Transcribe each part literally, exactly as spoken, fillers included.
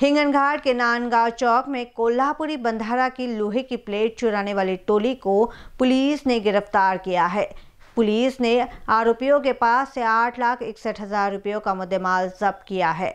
हिंगनघाट के नानगांव चौक में कोल्हापुरी बंधारा की लोहे की प्लेट चुराने वाली टोली को पुलिस ने गिरफ्तार किया है। पुलिस ने आरोपियों के पास से आठ लाख इकसठ हजार रुपयों का मुद्देमाल जब्त किया है।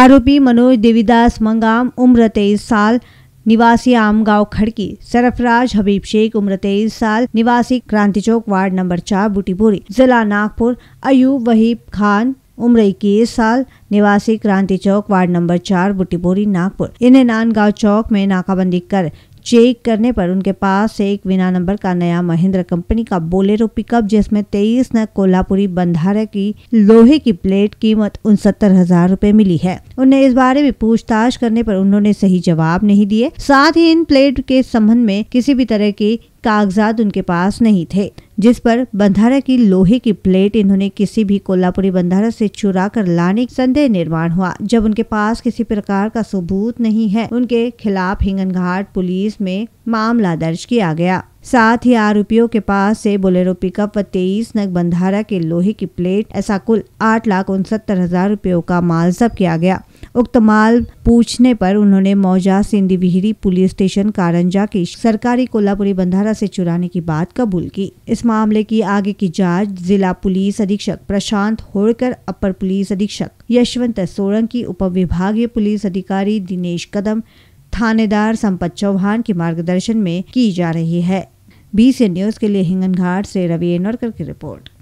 आरोपी मनोज देविदास मंगाम उम्र तेईस साल निवासी आमगांव खड़की, सरफराज हबीब शेख उम्र तेईस साल निवासी क्रांति चौक वार्ड नंबर चार बूटीपुरी जिला नागपुर, अयूब वहीब खान उम्र इक्कीस साल निवासी क्रांति चौक वार्ड नंबर चार बूटीपुरी नागपुर। इन्हें नानगांव चौक में नाकाबंदी कर चेक करने पर उनके पास से एक बिना नंबर का नया महिंद्रा कंपनी का बोलेरो पिकअप जिसमें तेईस नग कोल्हापुरी बंधारा की लोहे की प्लेट कीमत उनसत्तर हजार रूपए मिली है। उन्हें इस बारे में पूछताछ करने पर उन्होंने सही जवाब नहीं दिए, साथ ही इन प्लेट के संबंध में किसी भी तरह के कागजात उनके पास नहीं थे, जिस पर बंधारा की लोहे की प्लेट इन्होंने किसी भी कोल्हापुरी बंधारा से चुरा कर लाने संदेह निर्माण हुआ। जब उनके पास किसी प्रकार का सबूत नहीं है, उनके खिलाफ हिंगनघाट पुलिस में मामला दर्ज किया गया। साथ ही आरोपियों के पास से बोलेरो पिकअप व तेईस नग बंधारा के लोहे की प्लेट ऐसा कुल आठ लाख उनसत्तर हजार रूपयों का माल जब्त किया गया। उक्त माल पूछने पर उन्होंने मौजा सिंधीविहरी पुलिस स्टेशन कारंजा की सरकारी कोल्हापुरी बंधारा से चुराने की बात कबूल की। इस मामले की आगे की जांच जिला पुलिस अधीक्षक प्रशांत होड़कर, अपर पुलिस अधीक्षक यशवंत सोलंकी, उप विभागीय पुलिस अधिकारी दिनेश कदम, थानेदार संपत चौहान के मार्गदर्शन में की जा रही है। बी सी एन न्यूज के लिए हिंगनघाट से रवि एनोरकर की रिपोर्ट।